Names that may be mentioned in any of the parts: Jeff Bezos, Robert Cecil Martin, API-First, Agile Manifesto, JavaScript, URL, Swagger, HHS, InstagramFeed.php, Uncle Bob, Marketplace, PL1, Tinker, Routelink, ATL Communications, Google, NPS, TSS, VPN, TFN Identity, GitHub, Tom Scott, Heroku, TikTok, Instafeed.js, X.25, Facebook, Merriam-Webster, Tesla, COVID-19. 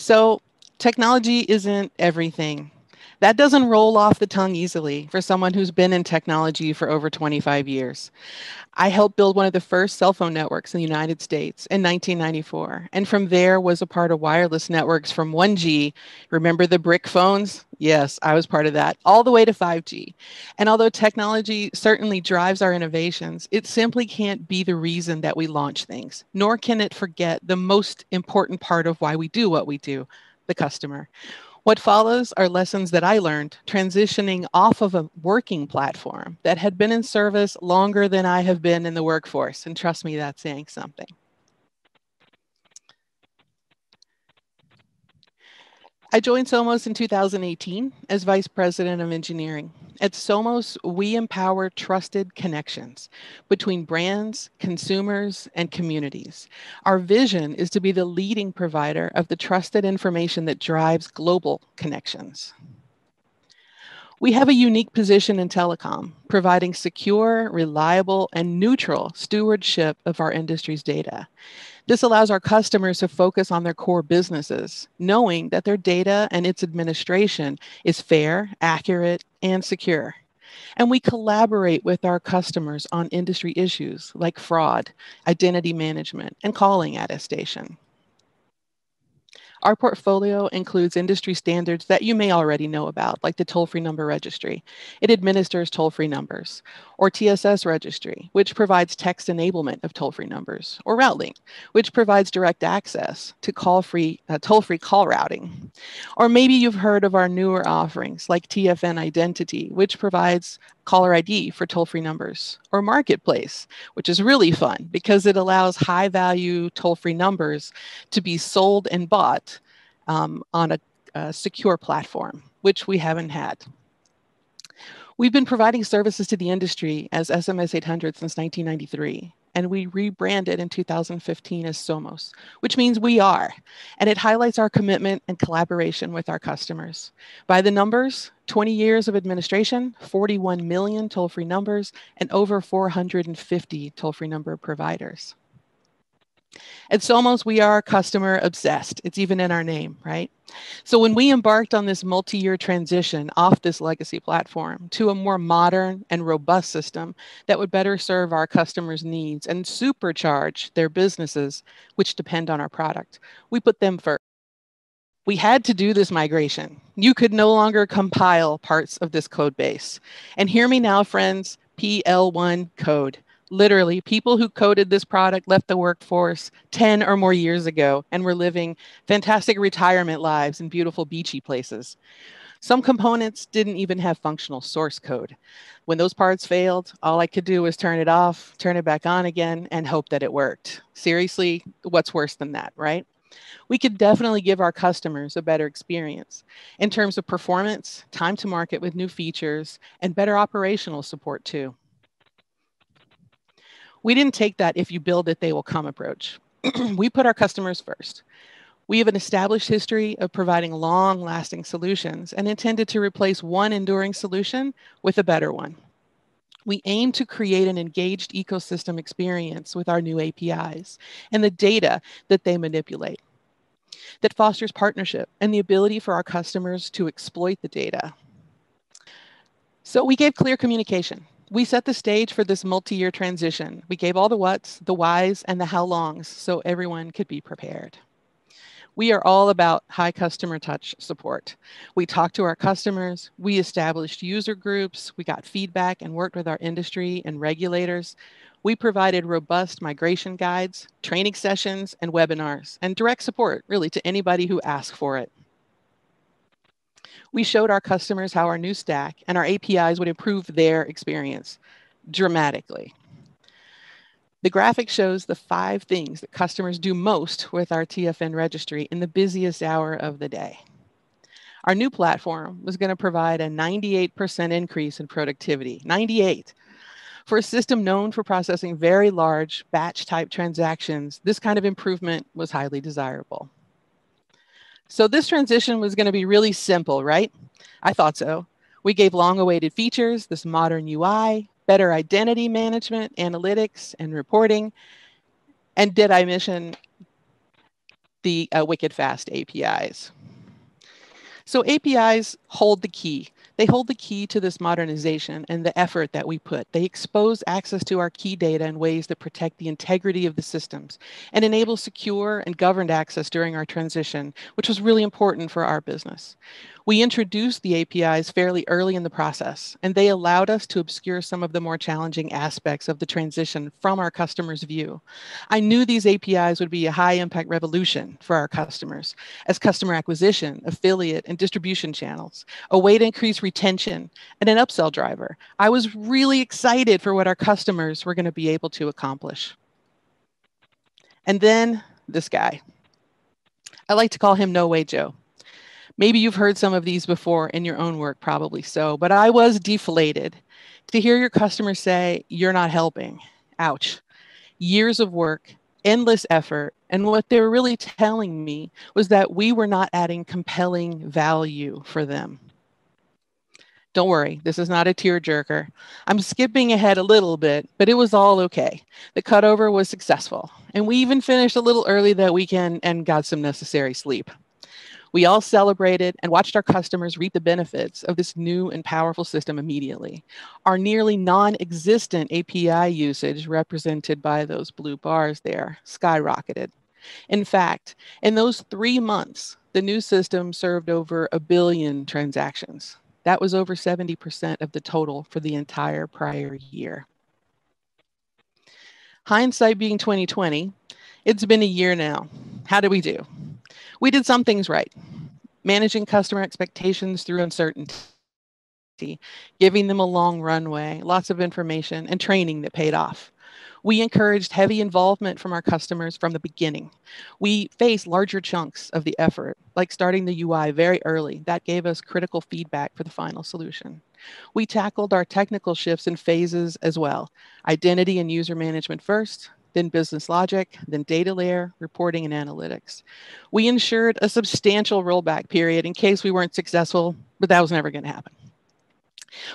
So technology isn't everything. That doesn't roll off the tongue easily for someone who's been in technology for over 25 years. I helped build one of the first cell phone networks in the United States in 1994. And from there was a part of wireless networks from 1G. Remember the brick phones? Yes, I was part of that, all the way to 5G. And although technology certainly drives our innovations, it simply can't be the reason that we launch things, nor can it forget the most important part of why we do what we do, the customer. What follows are lessons that I learned transitioning off of a working platform that had been in service longer than I have been in the workforce. And trust me, that's saying something. I joined Somos in 2018 as Vice President of Engineering. At Somos, we empower trusted connections between brands, consumers, and communities. Our vision is to be the leading provider of the trusted information that drives global connections. We have a unique position in telecom, providing secure, reliable, and neutral stewardship of our industry's data. This allows our customers to focus on their core businesses, knowing that their data and its administration is fair, accurate, and secure. And we collaborate with our customers on industry issues like fraud, identity management, and calling attestation. Our portfolio includes industry standards that you may already know about, like the toll-free number registry. It administers toll-free numbers, or TSS registry, which provides text enablement of toll-free numbers, or Routelink, which provides direct access to toll-free call routing. Or maybe you've heard of our newer offerings, like TFN Identity, which provides caller ID for toll-free numbers, or Marketplace, which is really fun because it allows high-value toll-free numbers to be sold and bought on a secure platform, which we haven't had. We've been providing services to the industry as SMS 800 since 1993, and we rebranded in 2015 as Somos, which means we are, and it highlights our commitment and collaboration with our customers. By the numbers, 20 years of administration, 41 million toll-free numbers, and over 450 toll-free number providers. At Somos, we are customer obsessed. It's even in our name, right? So when we embarked on this multi-year transition off this legacy platform to a more modern and robust system that would better serve our customers' needs and supercharge their businesses, which depend on our product, we put them first. We had to do this migration. You could no longer compile parts of this code base. And hear me now, friends, PL1 code. Literally, people who coded this product left the workforce 10 or more years ago and were living fantastic retirement lives in beautiful beachy places. Some components didn't even have functional source code. When those parts failed, all I could do was turn it off, turn it back on again, and hope that it worked. Seriously, what's worse than that, right? We could definitely give our customers a better experience in terms of performance, time to market with new features, and better operational support too. We didn't take that if you build it, they will come approach. We put our customers first. We have an established history of providing long-lasting solutions and intended to replace one enduring solution with a better one. We aim to create an engaged ecosystem experience with our new APIs and the data that they manipulate that fosters partnership and the ability for our customers to exploit the data. So we gave clear communication. We set the stage for this multi-year transition. We gave all the whats, the whys, and the how longs so everyone could be prepared. We are all about high customer touch support. We talked to our customers, we established user groups, we got feedback and worked with our industry and regulators. We provided robust migration guides, training sessions, and webinars, and direct support really to anybody who asked for it. We showed our customers how our new stack and our APIs would improve their experience dramatically. The graphic shows the 5 things that customers do most with our TFN registry in the busiest hour of the day. Our new platform was going to provide a 98% increase in productivity, 98. For a system known for processing very large batch type transactions, this kind of improvement was highly desirable. So this transition was going to be really simple, right? I thought so. We gave long-awaited features, this modern UI, better identity management, analytics, and reporting. And did I mention the Wicked Fast APIs. So APIs hold the key. They hold the key to this modernization and the effort that we put. They expose access to our key data in ways that protect the integrity of the systems and enable secure and governed access during our transition, which was really important for our business. We introduced the APIs fairly early in the process, and they allowed us to obscure some of the more challenging aspects of the transition from our customers' view. I knew these APIs would be a high-impact revolution for our customers as customer acquisition, affiliate, and distribution channels, a way to increase retention, and an upsell driver. I was really excited for what our customers were going to be able to accomplish. And then this guy. I like to call him No Way Joe. Maybe you've heard some of these before in your own work, probably so, but I was deflated to hear your customers say, "You're not helping." Ouch. Years of work, endless effort, and what they were really telling me was that we were not adding compelling value for them. Don't worry, this is not a tearjerker. I'm skipping ahead a little bit, but it was all okay. The cutover was successful, and we even finished a little early that weekend and got some necessary sleep. We all celebrated and watched our customers reap the benefits of this new and powerful system immediately. Our nearly non-existent API usage, represented by those blue bars there, skyrocketed. In fact, in those 3 months, the new system served over 1 billion transactions. That was over 70% of the total for the entire prior year. Hindsight being 2020, it's been a year now. How did we do? We did some things right. Managing customer expectations through uncertainty, giving them a long runway, lots of information, and training that paid off. We encouraged heavy involvement from our customers from the beginning. We faced larger chunks of the effort, like starting the UI very early. That gave us critical feedback for the final solution. We tackled our technical shifts in phases as well. Identity and user management first, then business logic, then data layer, reporting, and analytics. We ensured a substantial rollback period in case we weren't successful, but that was never going to happen.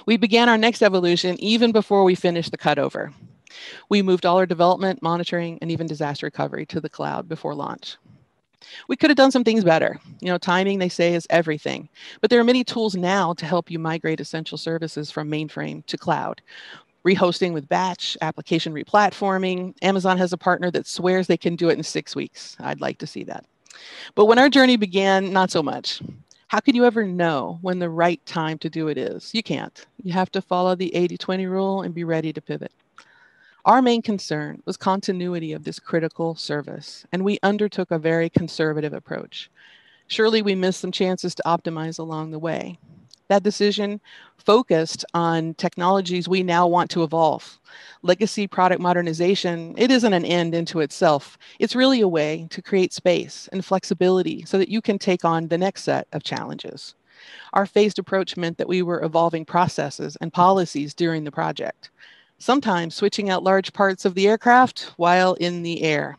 We began our next evolution even before we finished the cutover. We moved all our development, monitoring, and even disaster recovery to the cloud before launch. We could have done some things better. You know, timing, they say, is everything. But there are many tools now to help you migrate essential services from mainframe to cloud. Rehosting with batch, application replatforming. Amazon has a partner that swears they can do it in 6 weeks. I'd like to see that. But when our journey began, not so much. How can you ever know when the right time to do it is? You can't. You have to follow the 80-20 rule and be ready to pivot. Our main concern was continuity of this critical service, and we undertook a very conservative approach. Surely we missed some chances to optimize along the way. That decision focused on technologies we now want to evolve. Legacy product modernization, it isn't an end into itself. It's really a way to create space and flexibility so that you can take on the next set of challenges. Our phased approach meant that we were evolving processes and policies during the project, sometimes switching out large parts of the aircraft while in the air.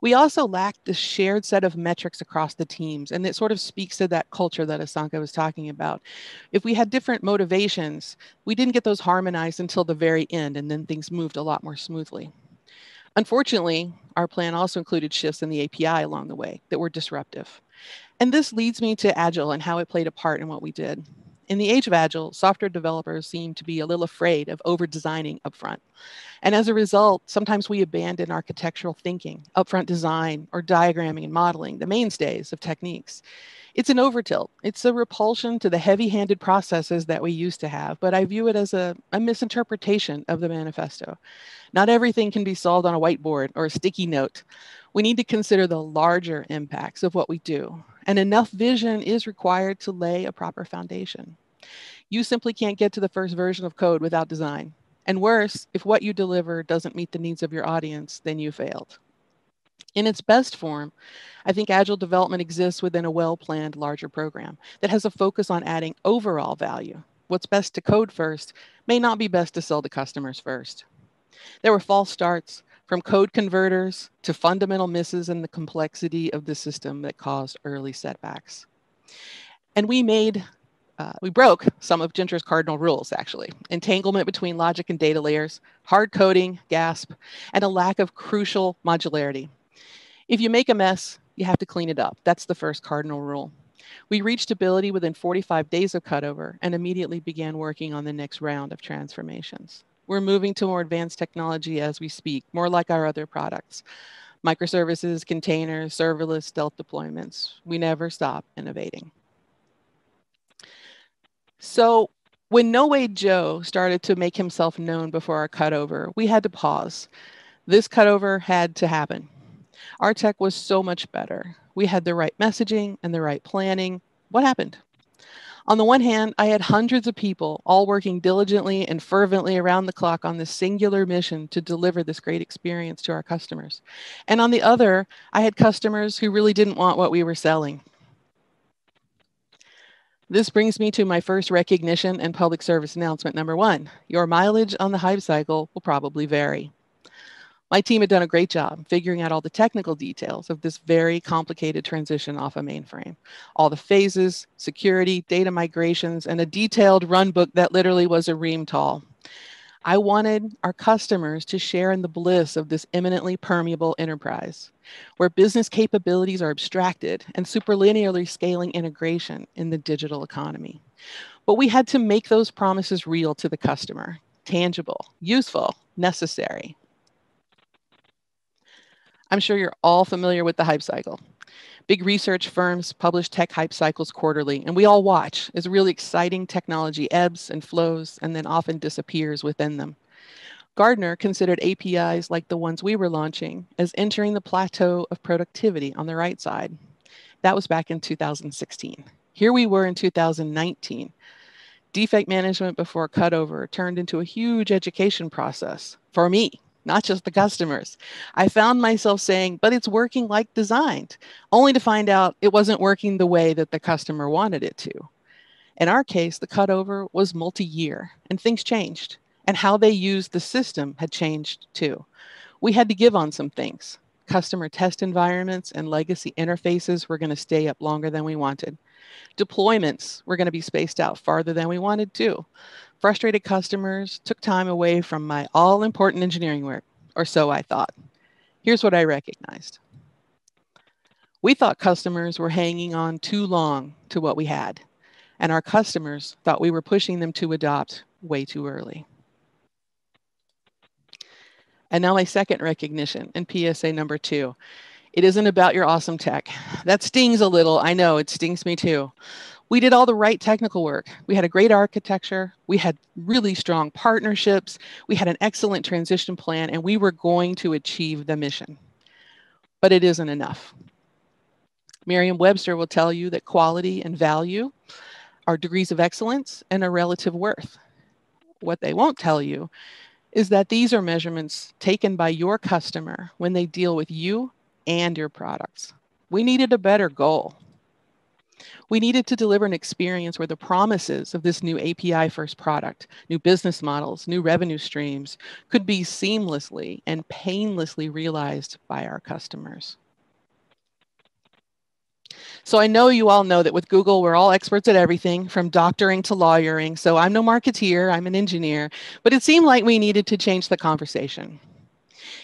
We also lacked the shared set of metrics across the teams, and it sort of speaks to that culture that Asanka was talking about. If we had different motivations, we didn't get those harmonized until the very end, and then things moved a lot more smoothly. Unfortunately, our plan also included shifts in the API along the way that were disruptive. And this leads me to Agile and how it played a part in what we did. In the age of Agile, software developers seem to be a little afraid of over-designing upfront. And as a result, sometimes we abandon architectural thinking, upfront design, or diagramming and modeling, the mainstays of techniques. It's an overtilt. It's a repulsion to the heavy-handed processes that we used to have, but I view it as a misinterpretation of the manifesto. Not everything can be solved on a whiteboard or a sticky note. We need to consider the larger impacts of what we do. And enough vision is required to lay a proper foundation. You simply can't get to the first version of code without design. And worse, if what you deliver doesn't meet the needs of your audience, then you failed. In its best form, I think Agile development exists within a well-planned larger program that has a focus on adding overall value. What's best to code first may not be best to sell to customers first. There were false starts, from code converters to fundamental misses in the complexity of the system that caused early setbacks. And we broke some of Gentry's cardinal rules, actually. Entanglement between logic and data layers, hard coding, gasp, and a lack of crucial modularity. If you make a mess, you have to clean it up. That's the first cardinal rule. We reached ability within 45 days of cutover and immediately began working on the next round of transformations. We're moving to more advanced technology as we speak, more like our other products. Microservices, containers, serverless, stealth deployments. We never stop innovating. So when No Way Joe started to make himself known before our cutover, we had to pause. This cutover had to happen. Our tech was so much better. We had the right messaging and the right planning. What happened? On the one hand, I had hundreds of people all working diligently and fervently around the clock on this singular mission to deliver this great experience to our customers. And on the other, I had customers who really didn't want what we were selling. This brings me to my first recognition and public service announcement number one. Your mileage on the hype cycle will probably vary. My team had done a great job figuring out all the technical details of this very complicated transition off a mainframe. All the phases, security, data migrations, and a detailed runbook that literally was a ream tall. I wanted our customers to share in the bliss of this eminently permeable enterprise, where business capabilities are abstracted and superlinearly scaling integration in the digital economy. But we had to make those promises real to the customer, tangible, useful, necessary. I'm sure you're all familiar with the hype cycle. Big research firms publish tech hype cycles quarterly, and we all watch as really exciting technology ebbs and flows and then often disappears within them. Gartner considered APIs like the ones we were launching as entering the plateau of productivity on the right side. That was back in 2016. Here we were in 2019. Defect management before cutover turned into a huge education process for me. Not just the customers. I found myself saying, but it's working like designed, only to find out it wasn't working the way that the customer wanted it to. In our case, the cutover was multi-year and things changed, and how they used the system had changed too. We had to give on some things. Customer test environments and legacy interfaces were going to stay up longer than we wanted. Deployments were going to be spaced out farther than we wanted to. Frustrated customers took time away from my all-important engineering work, or so I thought. Here's what I recognized. We thought customers were hanging on too long to what we had, and our customers thought we were pushing them to adopt way too early. And now my second recognition, and PSA number two. It isn't about your awesome tech. That stings a little. I know, it stings me too. We did all the right technical work. We had a great architecture. We had really strong partnerships. We had an excellent transition plan, and we were going to achieve the mission. But it isn't enough. Merriam-Webster will tell you that quality and value are degrees of excellence and a relative worth. What they won't tell you is that these are measurements taken by your customer when they deal with you and your products. We needed a better goal. We needed to deliver an experience where the promises of this new API-first product, new business models, new revenue streams could be seamlessly and painlessly realized by our customers. So I know you all know that with Google, we're all experts at everything from doctoring to lawyering. So I'm no marketeer, I'm an engineer, but it seemed like we needed to change the conversation.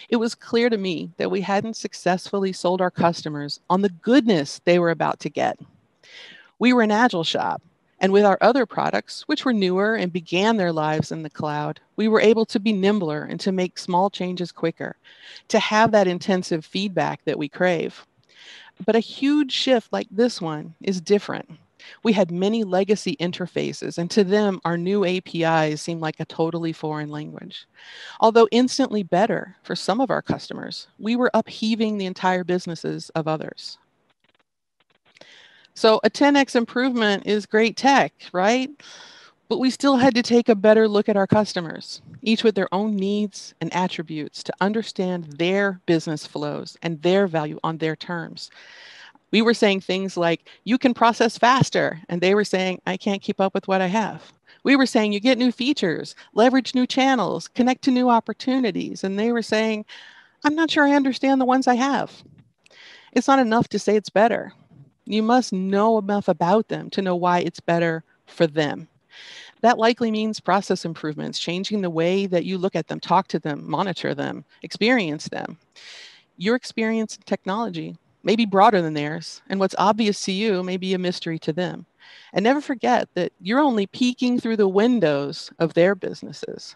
It was clear to me that we hadn't successfully sold our customers on the goodness they were about to get. We were an agile shop, and with our other products, which were newer and began their lives in the cloud, we were able to be nimbler and to make small changes quicker, to have that intensive feedback that we crave. But a huge shift like this one is different. We had many legacy interfaces, and to them, our new APIs seemed like a totally foreign language. Although instantly better for some of our customers, we were upheaving the entire businesses of others. So a 10x improvement is great tech, right? But we still had to take a better look at our customers, each with their own needs and attributes, to understand their business flows and their value on their terms. We were saying things like, you can process faster. And they were saying, I can't keep up with what I have. We were saying, you get new features, leverage new channels, connect to new opportunities. And they were saying, I'm not sure I understand the ones I have. It's not enough to say it's better. You must know enough about them to know why it's better for them. That likely means process improvements, changing the way that you look at them, talk to them, monitor them, experience them. your experience in technology may be broader than theirs, and what's obvious to you may be a mystery to them. And never forget that you're only peeking through the windows of their businesses.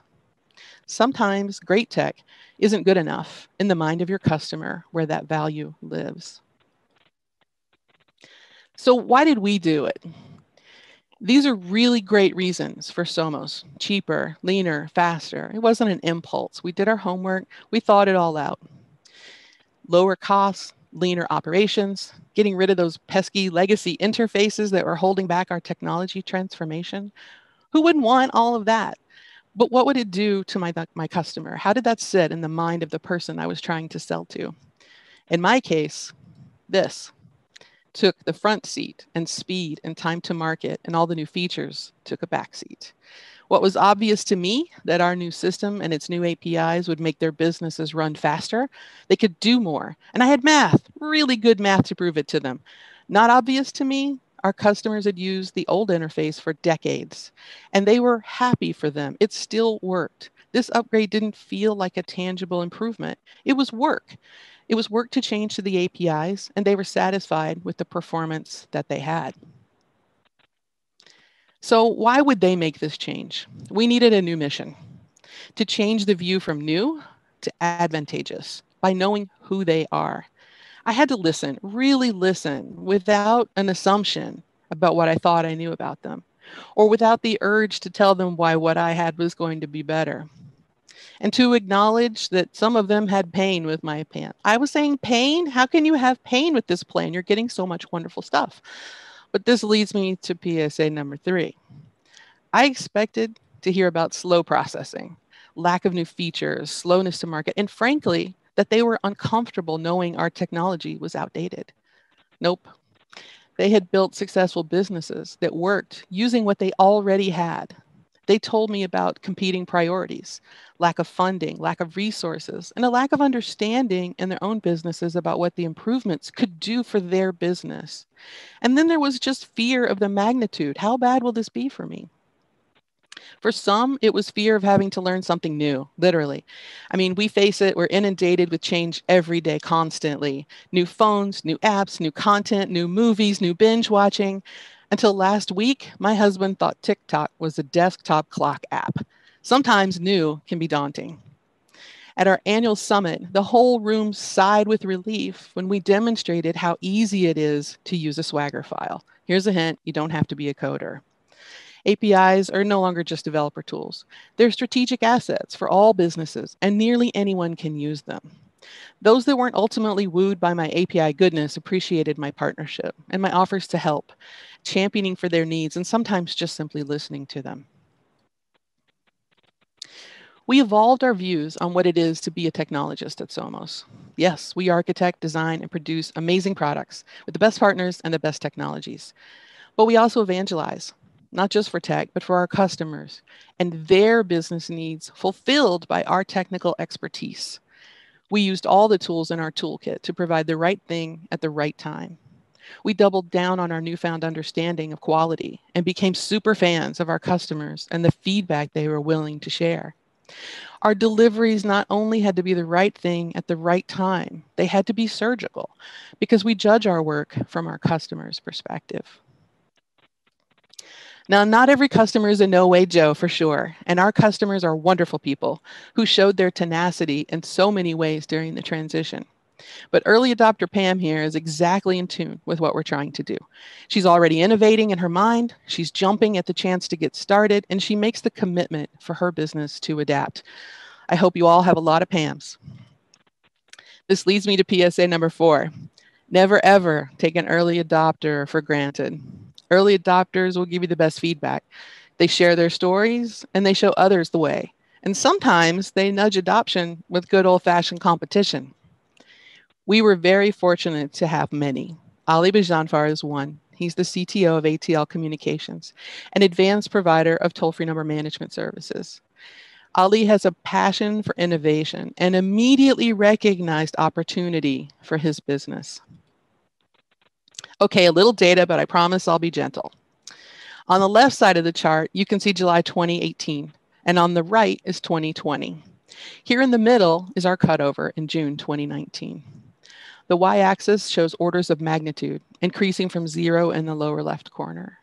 Sometimes great tech isn't good enough in the mind of your customer where that value lives. So why did we do it? These are really great reasons for Somos. Cheaper, leaner, faster. It wasn't an impulse. We did our homework. We thought it all out. Lower costs, leaner operations, getting rid of those pesky legacy interfaces that were holding back our technology transformation. Who wouldn't want all of that? But what would it do to my customer? How did that sit in the mind of the person I was trying to sell to? In my case, this took the front seat, and speed and time to market and all the new features took a back seat. What was obvious to me that our new system and its new APIs would make their businesses run faster, they could do more. And I had math, really good math to prove it to them. Not obvious to me, our customers had used the old interface for decades, and they were happy for them. It still worked. This upgrade didn't feel like a tangible improvement. It was work. It was work to change to the APIs, and they were satisfied with the performance that they had. So why would they make this change? We needed a new mission to change the view from new to advantageous by knowing who they are. I had to listen, really listen, without an assumption about what I thought I knew about them, or without the urge to tell them why what I had was going to be better. And to acknowledge that some of them had pain with my plan. I was saying, pain? How can you have pain with this plan? You're getting so much wonderful stuff. But this leads me to PSA number 3. I expected to hear about slow processing, lack of new features, slowness to market, and frankly, that they were uncomfortable knowing our technology was outdated. Nope. They had built successful businesses that worked using what they already had. They told me about competing priorities, lack of funding, lack of resources, and a lack of understanding in their own businesses about what the improvements could do for their business. And then there was just fear of the magnitude. How bad will this be for me? For some, it was fear of having to learn something new, literally. I mean, we face it, we're inundated with change every day, constantly. New phones, new apps, new content, new movies, new binge watching. Until last week, my husband thought TikTok was a desktop clock app. Sometimes new can be daunting. At our annual summit, the whole room sighed with relief when we demonstrated how easy it is to use a Swagger file. Here's a hint, you don't have to be a coder. APIs are no longer just developer tools. They're strategic assets for all businesses, and nearly anyone can use them. Those that weren't ultimately wooed by my API goodness appreciated my partnership and my offers to help, championing for their needs, and sometimes just simply listening to them. We evolved our views on what it is to be a technologist at Somos. Yes, we architect, design, and produce amazing products with the best partners and the best technologies. But we also evangelize, not just for tech, but for our customers and their business needs fulfilled by our technical expertise. We used all the tools in our toolkit to provide the right thing at the right time. We doubled down on our newfound understanding of quality and became super fans of our customers and the feedback they were willing to share. Our deliveries not only had to be the right thing at the right time, they had to be surgical because we judge our work from our customer's perspective. Now, not every customer is a no-way Joe, for sure, and our customers are wonderful people who showed their tenacity in so many ways during the transition. But early adopter Pam here is exactly in tune with what we're trying to do. She's already innovating in her mind, she's jumping at the chance to get started, and she makes the commitment for her business to adapt. I hope you all have a lot of Pams. This leads me to PSA number 4. Never ever take an early adopter for granted. Early adopters will give you the best feedback. They share their stories and they show others the way. And sometimes they nudge adoption with good old-fashioned competition. We were very fortunate to have many. Ali Bajanfar is one. He's the CTO of ATL Communications, an advanced provider of toll-free number management services. Ali has a passion for innovation and immediately recognized opportunity for his business. Okay, a little data, but I promise I'll be gentle. On the left side of the chart, you can see July 2018, and on the right is 2020. Here in the middle is our cutover in June 2019. The y-axis shows orders of magnitude, increasing from 0 in the lower left corner.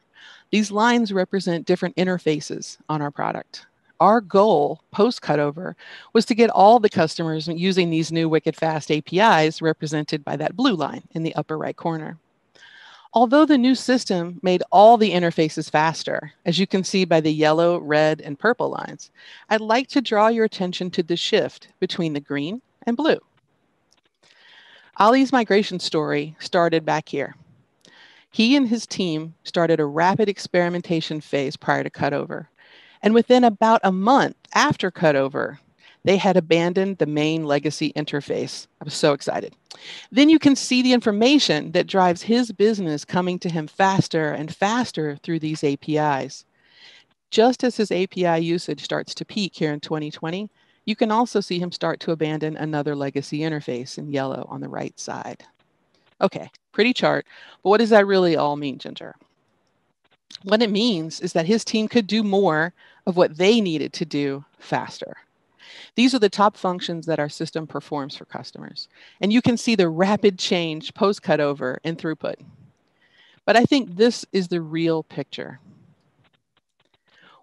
These lines represent different interfaces on our product. Our goal post-cutover was to get all the customers using these new wicked fast APIs represented by that blue line in the upper right corner. Although the new system made all the interfaces faster, as you can see by the yellow, red, and purple lines, I'd like to draw your attention to the shift between the green and blue. Ali's migration story started back here. He and his team started a rapid experimentation phase prior to cutover. And within about a month after cutover, they had abandoned the main legacy interface. I was so excited. Then you can see the information that drives his business coming to him faster and faster through these APIs. Just as his API usage starts to peak here in 2020, you can also see him start to abandon another legacy interface in yellow on the right side. Okay, pretty chart, but what does that really all mean, Ginger? What it means is that his team could do more of what they needed to do faster. These are the top functions that our system performs for customers. And you can see the rapid change post-cutover in throughput. But I think this is the real picture.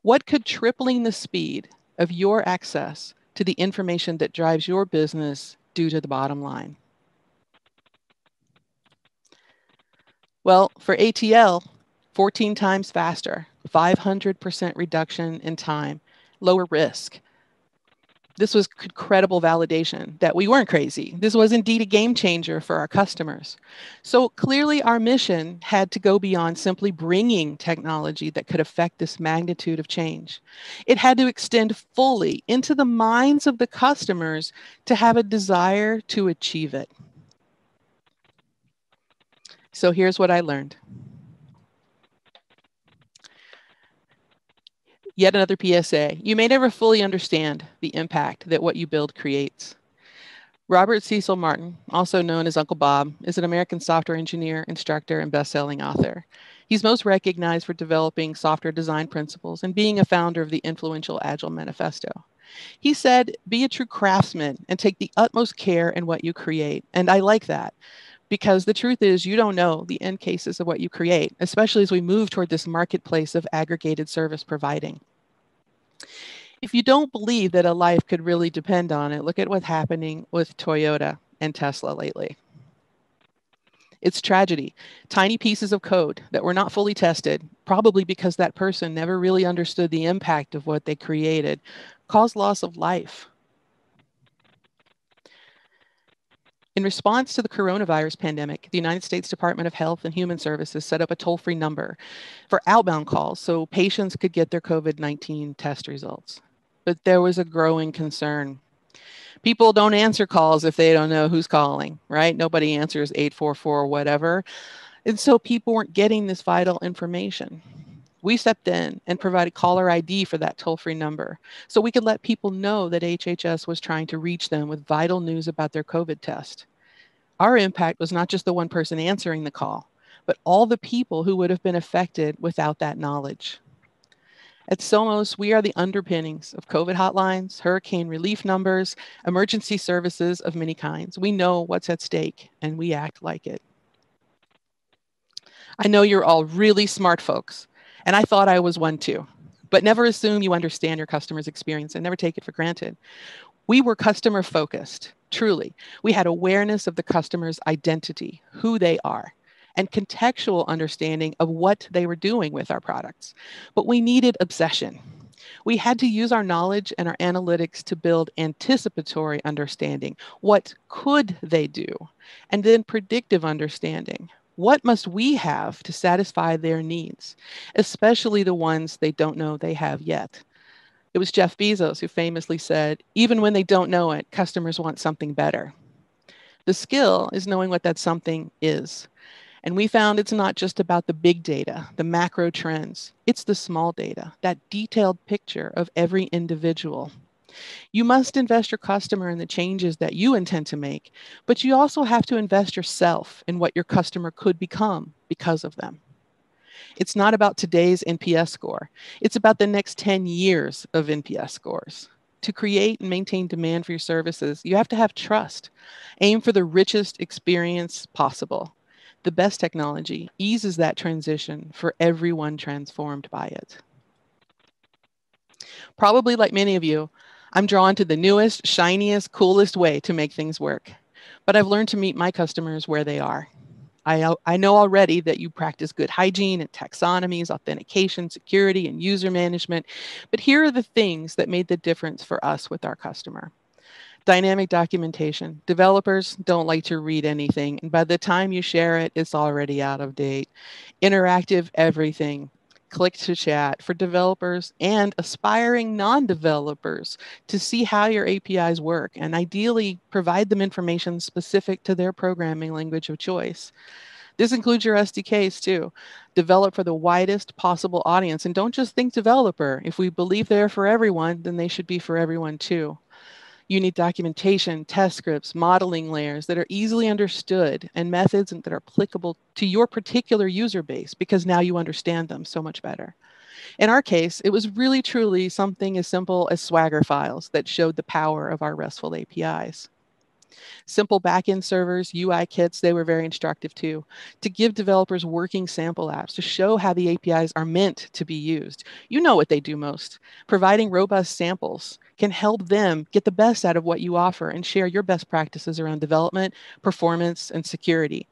What could tripling the speed of your access to the information that drives your business do to the bottom line? Well, for ATL, 14 times faster, 500% reduction in time, lower risk. This was credible validation that we weren't crazy. This was indeed a game changer for our customers. So clearly our mission had to go beyond simply bringing technology that could affect this magnitude of change. It had to extend fully into the minds of the customers to have a desire to achieve it. So here's what I learned. Yet another PSA. You may never fully understand the impact that what you build creates. Robert Cecil Martin, also known as Uncle Bob, is an American software engineer, instructor, and best-selling author. He's most recognized for developing software design principles and being a founder of the influential Agile Manifesto. He said, "Be a true craftsman and take the utmost care in what you create." And I like that. Because the truth is, you don't know the end cases of what you create, especially as we move toward this marketplace of aggregated service providing. If you don't believe that a life could really depend on it, look at what's happening with Toyota and Tesla lately. It's tragedy. Tiny pieces of code that were not fully tested, probably because that person never really understood the impact of what they created, caused loss of life. In response to the coronavirus pandemic, the United States Department of Health and Human Services set up a toll-free number for outbound calls so patients could get their COVID-19 test results. But there was a growing concern. People don't answer calls if they don't know who's calling, right? Nobody answers 844 whatever. And so people weren't getting this vital information. We stepped in and provided caller ID for that toll-free number so we could let people know that HHS was trying to reach them with vital news about their COVID test. Our impact was not just the one person answering the call, but all the people who would have been affected without that knowledge. At Somos, we are the underpinnings of COVID hotlines, hurricane relief numbers, emergency services of many kinds. We know what's at stake and we act like it. I know you're all really smart folks. And I thought I was one too, but never assume you understand your customer's experience and never take it for granted. We were customer focused, truly. We had awareness of the customer's identity, who they are, and contextual understanding of what they were doing with our products. But we needed obsession. We had to use our knowledge and our analytics to build anticipatory understanding. What could they do? And then predictive understanding. What must we have to satisfy their needs, especially the ones they don't know they have yet? It was Jeff Bezos who famously said, "Even when they don't know it, customers want something better." The skill is knowing what that something is. And we found it's not just about the big data, the macro trends. It's the small data, that detailed picture of every individual. You must invest your customer in the changes that you intend to make, but you also have to invest yourself in what your customer could become because of them. It's not about today's NPS score. It's about the next 10 years of NPS scores. to create and maintain demand for your services, you have to have trust. Aim for the richest experience possible. The best technology eases that transition for everyone transformed by it. Probably like many of you, I'm drawn to the newest, shiniest, coolest way to make things work. But I've learned to meet my customers where they are. I know already that you practice good hygiene and taxonomies, authentication, security, and user management. But here are the things that made the difference for us with our customer. Dynamic documentation. Developers don't like to read anything, and by the time you share it, it's already out of date. Interactive everything. Click to chat for developers and aspiring non-developers to see how your APIs work and ideally provide them information specific to their programming language of choice. This includes your SDKs too. Develop for the widest possible audience, and don't just think developer. If we believe they're for everyone, then they should be for everyone too. You need documentation, test scripts, modeling layers that are easily understood, and methods that are applicable to your particular user base, because now you understand them so much better. In our case, it was really truly something as simple as Swagger files that showed the power of our RESTful APIs. Simple backend servers, UI kits, they were very instructive too, to give developers working sample apps to show how the APIs are meant to be used. You know what they do most. Providing robust samples can help them get the best out of what you offer and share your best practices around development, performance, and security.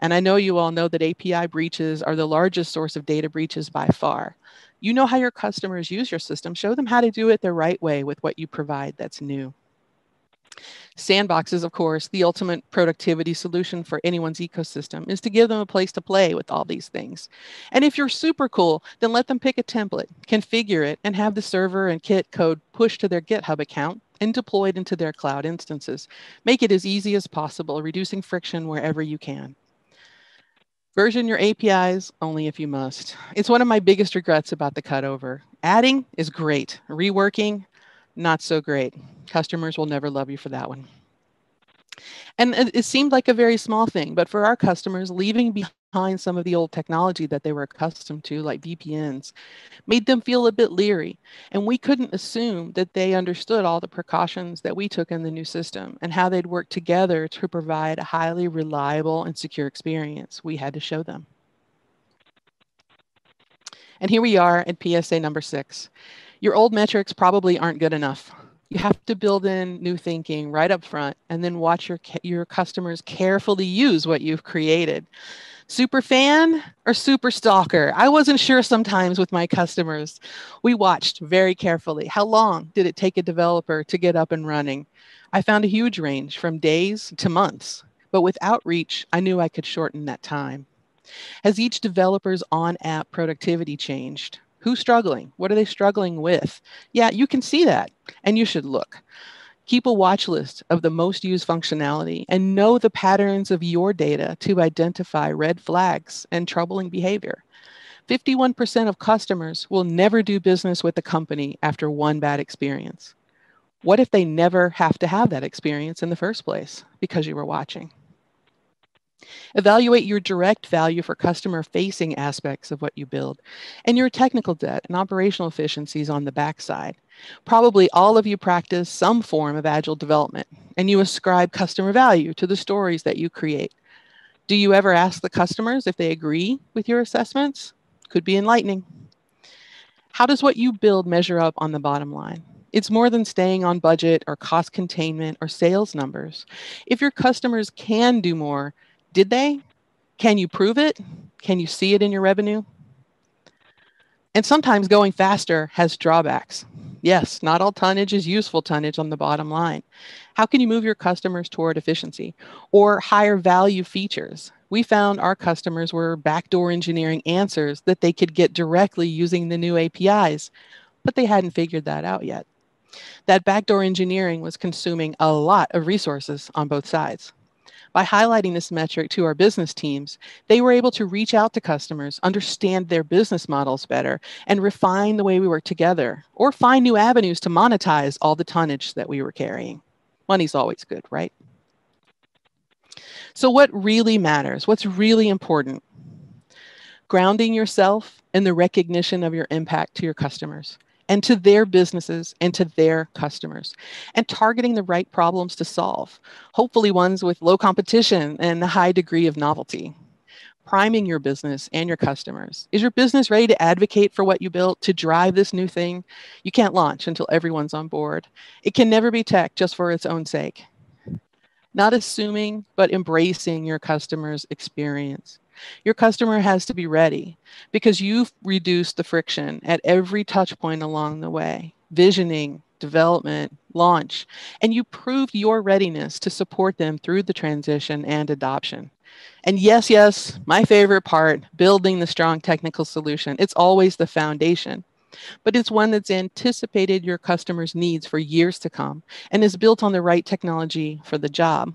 And I know you all know that API breaches are the largest source of data breaches by far. You know how your customers use your system. Show them how to do it the right way with what you provide that's new. Sandboxes, of course, the ultimate productivity solution for anyone's ecosystem, is to give them a place to play with all these things. And if you're super cool, then let them pick a template, configure it, and have the server and kit code pushed to their GitHub account and deployed into their cloud instances. Make it as easy as possible, reducing friction wherever you can. Version your APIs only if you must. It's one of my biggest regrets about the cutover. Adding is great. Reworking, not so great. Customers will never love you for that one. And it seemed like a very small thing, but for our customers, leaving behind some of the old technology that they were accustomed to, like VPNs, made them feel a bit leery. And we couldn't assume that they understood all the precautions that we took in the new system and how they'd work together to provide a highly reliable and secure experience. We had to show them. And here we are at PSA number 6. Your old metrics probably aren't good enough. You have to build in new thinking right up front and then watch your customers carefully use what you've created. Super fan or super stalker? I wasn't sure sometimes with my customers. We watched very carefully. How long did it take a developer to get up and running? I found a huge range from days to months, but with outreach, I knew I could shorten that time. Has each developer's on-app productivity changed? Who's struggling? What are they struggling with? Yeah, you can see that, and you should look. Keep a watch list of the most used functionality and know the patterns of your data to identify red flags and troubling behavior. 51% of customers will never do business with a company after one bad experience. What if they never have to have that experience in the first place because you were watching? Evaluate your direct value for customer-facing aspects of what you build and your technical debt and operational efficiencies on the backside. Probably all of you practice some form of agile development, and you ascribe customer value to the stories that you create. Do you ever ask the customers if they agree with your assessments? Could be enlightening. How does what you build measure up on the bottom line? It's more than staying on budget or cost containment or sales numbers. If your customers can do more, did they? Can you prove it? Can you see it in your revenue? And sometimes going faster has drawbacks. Yes, not all tonnage is useful tonnage on the bottom line. How can you move your customers toward efficiency or higher value features? We found our customers were backdoor engineering answers that they could get directly using the new APIs, but they hadn't figured that out yet. That backdoor engineering was consuming a lot of resources on both sides. By highlighting this metric to our business teams, they were able to reach out to customers, understand their business models better, and refine the way we work together, or find new avenues to monetize all the tonnage that we were carrying. Money's always good, right? So what really matters? What's really important? Grounding yourself in the recognition of your impact to your customers and to their businesses and to their customers, and targeting the right problems to solve, hopefully ones with low competition and a high degree of novelty. Priming your business and your customers. Is your business ready to advocate for what you built to drive this new thing? You can't launch until everyone's on board. It can never be tech just for its own sake. Not assuming, but embracing your customer's experience. Your customer has to be ready because you've reduced the friction at every touch point along the way. Visioning, development, launch, and you proved your readiness to support them through the transition and adoption. And yes, my favorite part, building the strong technical solution. It's always the foundation, but it's one that's anticipated your customers' needs for years to come and is built on the right technology for the job.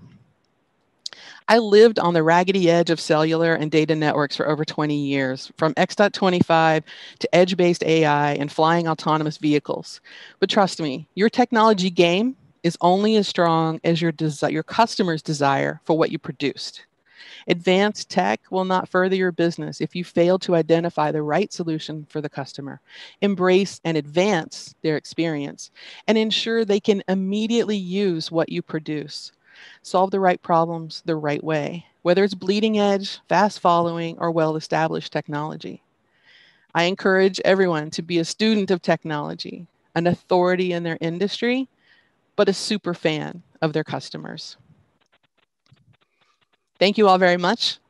I lived on the raggedy edge of cellular and data networks for over 20 years, from X.25 to edge-based AI and flying autonomous vehicles. But trust me, your technology game is only as strong as your customer's desire for what you produced. Advanced tech will not further your business if you fail to identify the right solution for the customer, embrace and advance their experience, and ensure they can immediately use what you produce. Solve the right problems the right way, whether it's bleeding edge, fast following, or well-established technology. I encourage everyone to be a student of technology, an authority in their industry, but a super fan of their customers. Thank you all very much.